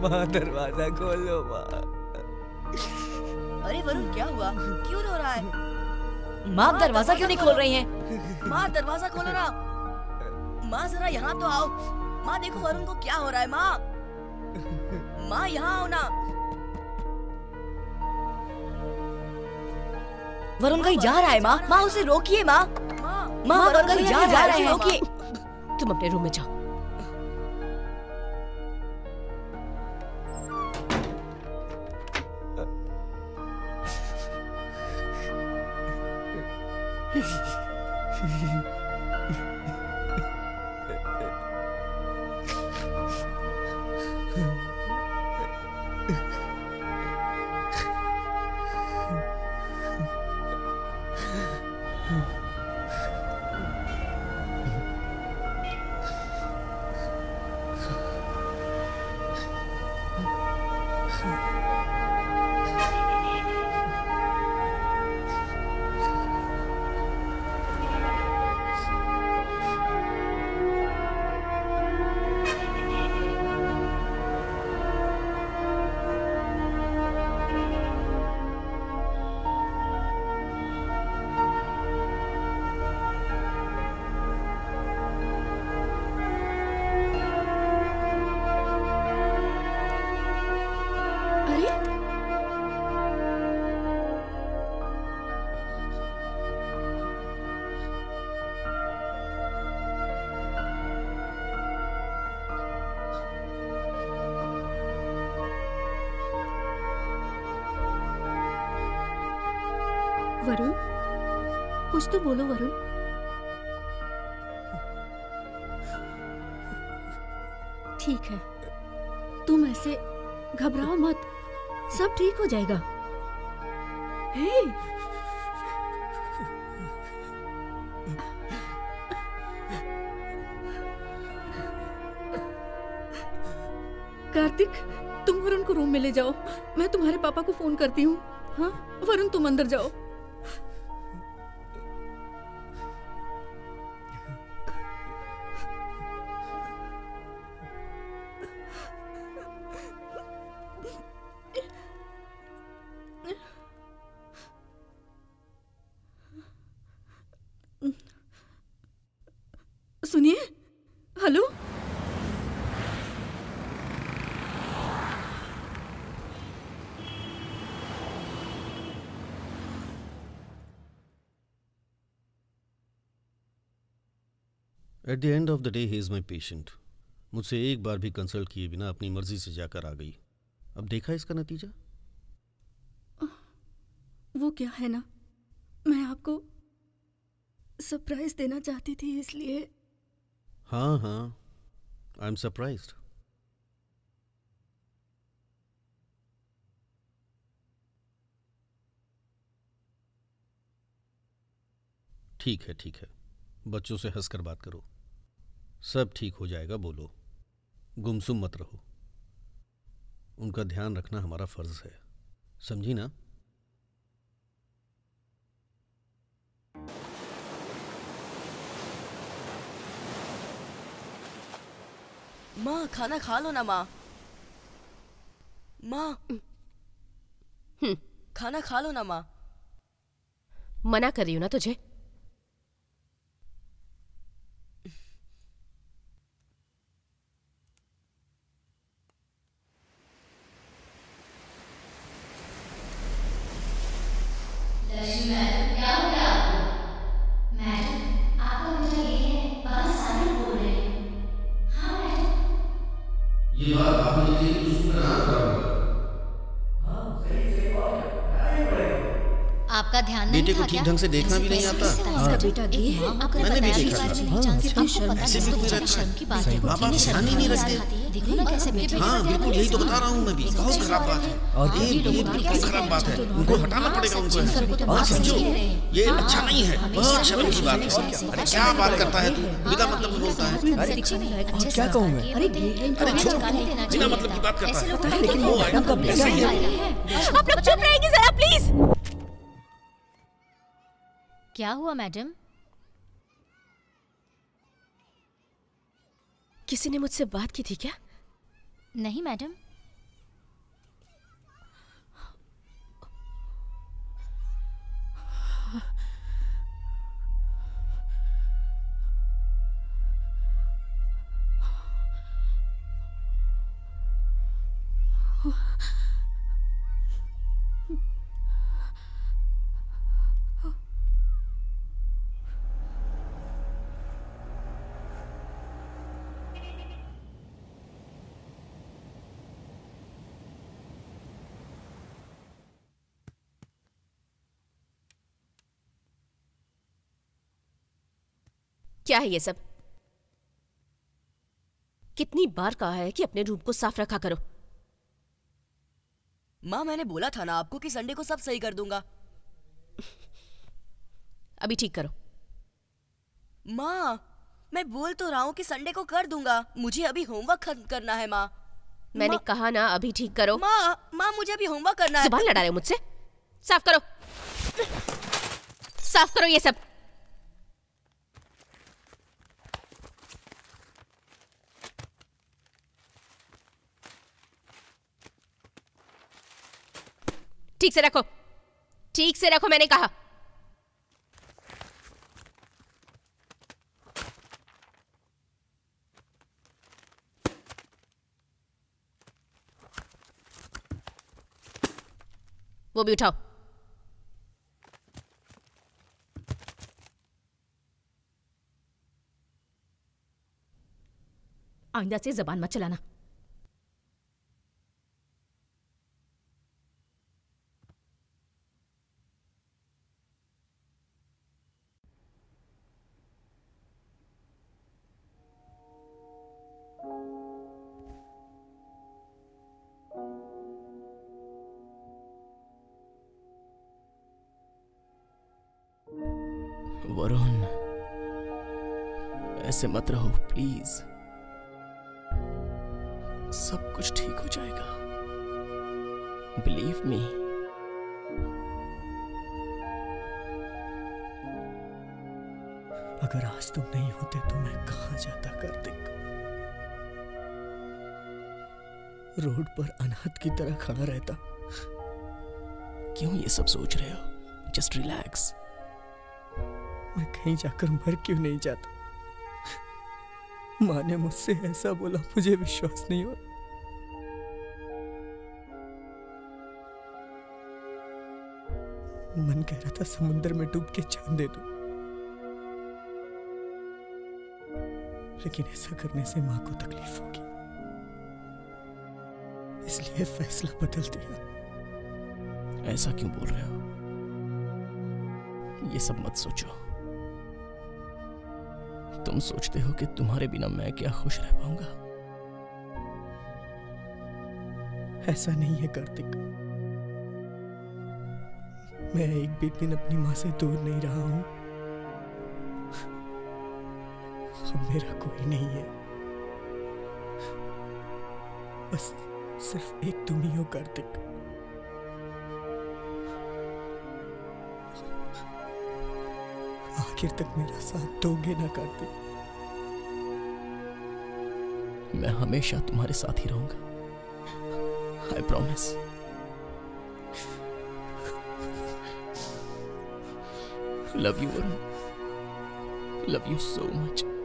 माँ दरवाजा खोलो माँ। अरे वरुण क्या हुआ, क्यों रो रहा है? माँ दरवाजा क्यों नहीं खोल रही हैं? माँ दरवाजा खोलो ना। माँ जरा यहाँ तो आओ। माँ देखो वरुण को क्या हो रहा है। माँ माँ यहाँ आओ ना। वरुण कहीं जा रहा है माँ। माँ उसे रोकिए माँ। माँ वरुण कहीं जा रहा है, रोकिए। तुम अपने रूम में जाओ। वरुण कुछ तो बोलो वरुण। ठीक है तुम ऐसे घबराओ मत, सब ठीक हो जाएगा। हे कार्तिक तुम वरुण को रूम में ले जाओ, मैं तुम्हारे पापा को फोन करती हूँ। हाँ वरुण तुम अंदर जाओ। सुनिए hello, at the end of the day he is my patient. मुझसे एक बार भी कंसल्ट किए बिना अपनी मर्जी से जाकर आ गई। अब देखा इसका नतीजा। वो क्या है ना, मैं आपको सरप्राइज देना चाहती थी इसलिए। हाँ हाँ आई एम सरप्राइज्ड। ठीक है बच्चों से हंसकर बात करो, सब ठीक हो जाएगा। बोलो, गुमसुम मत रहो। उनका ध्यान रखना हमारा फर्ज है, समझी ना। माँ खाना खा लो ना। माँ माँ खाना खा लो ना। माँ मना कर रही हूं ना तुझे। बेटे को ठीक ढंग से देखना भी नहीं आता। मैंने भी देखा था। ऐसे भी कोई रखा है? माँ बाप ध्यान ही नहीं रखते। हाँ बिल्कुल, यही तो बता रहा हूँ मैं भी। बहुत खराब बात है और ये बिल्कुल खराब बात है। उनको हटाना पड़ेगा उनको। हाँ समझो ये अच्छा नहीं है, बहुत शर्म की बात है। अरे क्या बात करता है तू, बिना मतलब बोलता है। क्या कहूँ मैं, अरे छोड़, बिना मतलब की बात करता है। आप लोग चुप रहेंगे जरा प्लीज। क्या हुआ मैडम? किसी ने मुझसे बात की थी क्या? नहीं मैडम। क्या है ये सब? कितनी बार कहा है कि अपने रूम को साफ रखा करो। माँ मैंने बोला था ना आपको कि संडे को सब सही कर दूंगा। अभी ठीक करो। माँ मैं बोल तो रहा हूँ कि संडे को कर दूंगा, मुझे अभी होमवर्क खत्म करना है। माँ मैंने कहा ना अभी ठीक करो। माँ माँ मुझे अभी होमवर्क करना है। सुबह लड़ा रहे हो मुझसे। साफ करो ये सब। ठीक से रखो, ठीक से रखो, मैंने कहा। वो भी उठाओ। आइंदा से जबान मत चलाना। ऐसे मत रहो प्लीज, सब कुछ ठीक हो जाएगा, बिलीव मी। अगर आज तुम नहीं होते तो मैं कहां जाता कार्तिक? रोड पर अनाथ की तरह खड़ा रहता। क्यों ये सब सोच रहे हो? Just relax. मैं कहीं जाकर मर क्यों नहीं जाता? माँ ने मुझसे ऐसा बोला, मुझे विश्वास नहीं हो। मन कह रहा था समुद्र में डूब के जान दे दूं, लेकिन ऐसा करने से माँ को तकलीफ होगी, इसलिए फैसला बदल दिया। ऐसा क्यों बोल रहे हो? ये सब मत सोचो। तुम सोचते हो कि तुम्हारे बिना मैं क्या खुश रह पाऊंगा? ऐसा नहीं है कार्तिक। मैं एक भी दिन अपनी माँ से दूर नहीं रहा हूं। अब मेरा कोई नहीं है, बस सिर्फ एक तुम ही हो कार्तिक। आखिर तक मेरा साथ दोगे ना कार्तिक? मैं हमेशा तुम्हारे साथ ही रहूंगा, I promise. Love you Varun, love you so much.